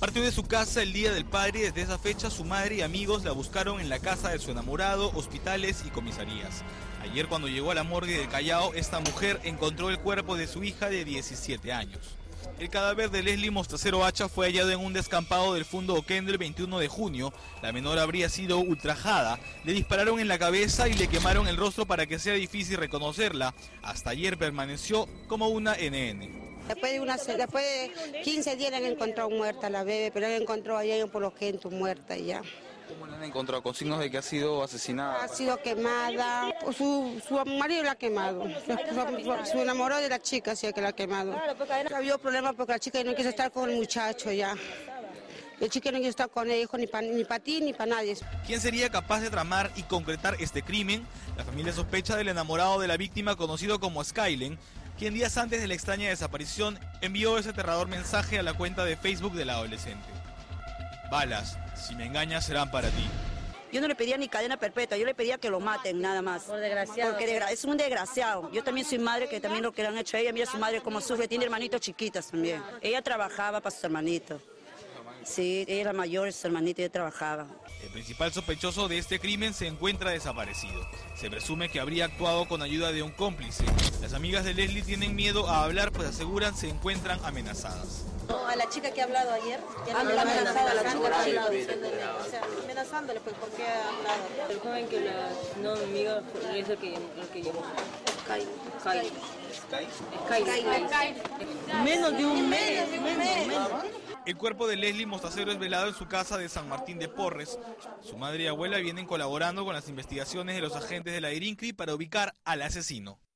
Partió de su casa el Día del Padre y desde esa fecha su madre y amigos la buscaron en la casa de su enamorado, hospitales y comisarías. Ayer, cuando llegó a la morgue del Callao, esta mujer encontró el cuerpo de su hija de 17 años. El cadáver de Leslie Mostacero Hacha fue hallado en un descampado del Fundo Oquén el 21 de junio. La menor habría sido ultrajada, le dispararon en la cabeza y le quemaron el rostro para que sea difícil reconocerla. Hasta ayer permaneció como una NN. Después de 15 días la han encontrado muerta la bebé, pero la han encontrado allá en Fundo Oquén muerta ya. ¿Cómo la han encontrado? ¿Con signos de que ha sido asesinada? Ha sido quemada, su marido la ha quemado, su enamorado de la chica, sí, que la ha quemado. Había problemas porque la chica no quiso estar con el muchacho ya. El chico no quiso estar con el hijo ni para ti ni para nadie. ¿Quién sería capaz de tramar y concretar este crimen? La familia sospecha del enamorado de la víctima, conocido como Skylen, quien días antes de la extraña desaparición envió ese aterrador mensaje a la cuenta de Facebook de la adolescente. Balas, si me engañas serán para ti. Yo no le pedía ni cadena perpetua, yo le pedía que lo maten, nada más. Por desgraciado. Porque es un desgraciado. Yo también soy madre, que también lo que le han hecho a ella. Mira su madre cómo sufre, tiene hermanitos chiquitas también. Ella trabajaba para sus hermanitos. Sí, ella era mayor, su hermanita, ella trabajaba. El principal sospechoso de este crimen se encuentra desaparecido. Se presume que habría actuado con ayuda de un cómplice. Las amigas de Leslie tienen miedo a hablar, pues aseguran se encuentran amenazadas. No, a la chica que ha hablado ayer, ya no la amenazaba, la chica que ha hablado, amenazándole, pues, ¿por qué ha hablado? El joven que no amiga es el que llamó. Sky. Menos de un mes. El cuerpo de Leslie Mostacero es velado en su casa de San Martín de Porres. Su madre y abuela vienen colaborando con las investigaciones de los agentes de la DIRINCRI para ubicar al asesino.